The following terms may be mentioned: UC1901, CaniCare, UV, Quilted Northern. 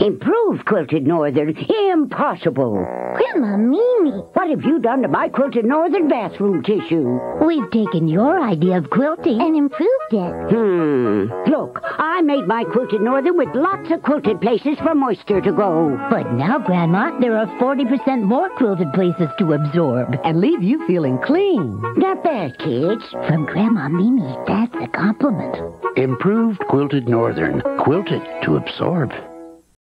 Improve Quilted Northern? Impossible. Grandma Mimi, what have you done to my Quilted Northern bathroom tissue? We've taken your idea of quilting and improved it. Look, I made my Quilted Northern with lots of quilted places for moisture to go. But now, Grandma, there are 40% more quilted places to absorb. And leave you feeling clean. Not bad, kids. From Grandma Mimi, that's a compliment. Improved Quilted Northern. Quilted to absorb.